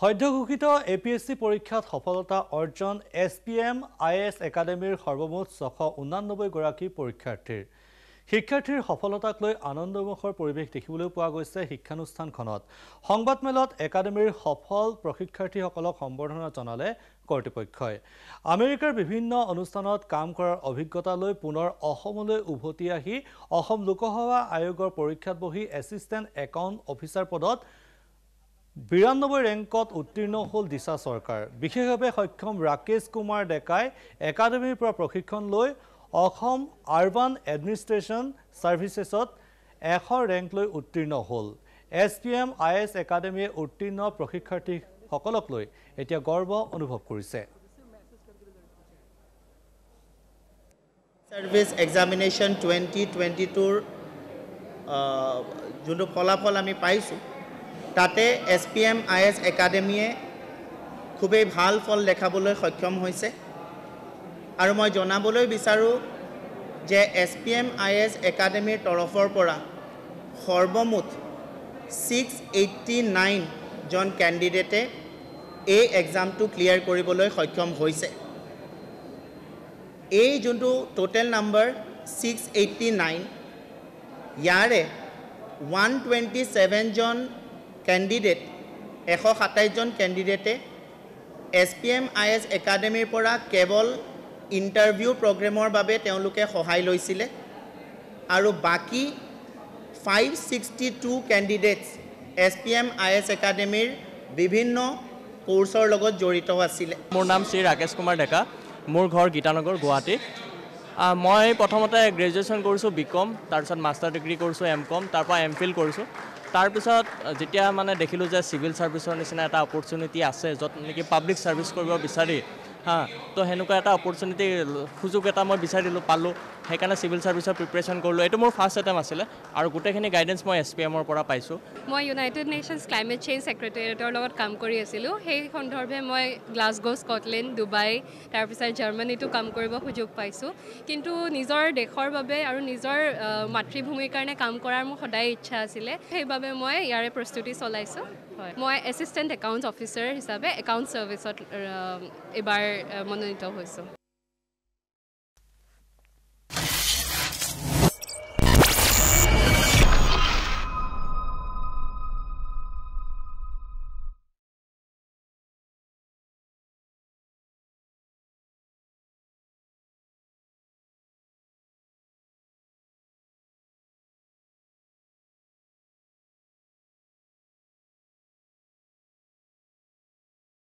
সদ্যঘোষিত APSC পৰীক্ষাত সফলতা অৰ্জন SPM IS Academyৰ সৰ্বমুঠ 689 গৰাকী পৰীক্ষাৰ্থীৰ শিক্ষাৰ্থীৰ সফলতাক লৈ আনন্দমুখৰ পৰিৱেশ দেখিবলৈ পোৱা গৈছে শিক্ষানুষ্ঠানখনত সংবাদমেলত একাডেমীৰ সফল প্ৰশিক্ষাৰ্থীসকলক সম্বৰ্ধনা জনালে কৰ্তৃপক্ষই আমেৰিকাৰ বিভিন্ন অনুষ্ঠানত কাম কৰাৰ অভিজ্ঞতা লৈ পুনৰ অসমলৈ উভতি আহি অসম লোকসভা আয়োগৰ পৰীক্ষাত বহি এসিষ্টেণ্ট একাউণ্ট অফিচাৰ পদত 92 ৰেংকত উত্তীৰ্ণ হল দিশা সৰকাৰ বিশেষভাৱে সক্ষম ৰাকেশ কুমাৰ ডেকাই একাডেমীৰ পৰা প্ৰশিক্ষণ লৈ অসম আৰবান এডমিনিষ্ট্ৰেচন সাৰ্ভিসেছত 100 ৰেংক লৈ উত্তীৰ্ণ হল SPM IS Academy উত্তীৰ্ণ প্ৰশিক্ষাৰ্থী সকলক লৈ এতিয়া গৰ্ব অনুভৱ কৰিছে সাৰ্ভিস এক্সামিনেশন 2022 ৰ যোনটো ফলাফল আমি পাইছো তাতে SPM IS Academy খুবেই ভাল ফল দেখাবলৈ সক্ষম হৈছে আৰু মই জনাবলৈ বিচাৰো যে SPM IS Academy তৰফৰ পৰা সৰ্বমুঠ 689 জন ক্যান্ডিডেটে এই এক্সামটো ক্লিয়াৰ কৰিবলৈ সক্ষম হৈছে এই যোনটো টোটাল নাম্বাৰ 689 ইয়াৰে 127 জন ক্যান্ডিডেট 127 জন ক্যান্ডিডেটে SPM IS Academy পৰা কেৱল ইন্টাৰভিউ প্ৰোগ্ৰামৰ বাবে তেওঁলোকে সহায় লৈছিলে আৰু বাকি 562 ক্যান্ডিডেটস SPM IS Academyৰ বিভিন্ন কোৰ্সৰ লগত জড়িত আছিল মোৰ নাম শ্ৰী ৰাকেশ কুমাৰ ডেকা মোৰ ঘৰ গীতানগৰ গুৱাহাটী মই প্ৰথমতে গ্ৰেজুৱেচন কৰিছো বিকম তাৰ পিছত মাস্টাৰ ডিগ্ৰি কৰিছো এমকম তাৰ পৰা এমফিল কৰিছো তাৰ পিছত যেতিয়া মানে দেখিলো যে সিভিল সাৰ্ভিসৰ নিচিনা এটা অপৰচুনিটি আছে যত নেকি পাবলিক সাৰ্ভিস কৰিব বিচাৰি हाँ तो हेनुका एटा अपॉर्चुनिटी खुजुक एटा मैं विचारिलो पालो हेकाना सिविल सर्विसर प्रिपरेशन करलो एटा मोर फास्ट अटेम्प्ट आसिले आरो गुटेखिनि गाइडेंस मैं एसपीएमर পৰা পাইছো মই ইউনাইটেড নেশনস ক্লাইমেট চেঞ্জ সেক্ৰেটাৰিয়েটৰ লগত কাম কৰি আছিলোঁ সেই সন্দৰ্ভে মই গ্লাসগো স্কটল্যান্ড দুবাই তাৰ পিছত জাৰ্মানি তো কাম কৰিব সুযোগ পাইছো কিন্তু নিজৰ দেশৰ বাবে আৰু নিজৰ মাতৃভূমিৰ কাৰণে কাম কৰাৰ মোৰ সদায় ইচ্ছা আছিলে সেইবাবে মই ইয়াৰে প্ৰস্তুতি চলাইছো মই এসিষ্টেণ্ট একাউণ্টছ অফিচাৰ হিচাপে একাউণ্ট সাৰ্ভিসত এবাৰ মনোনীত হৈছো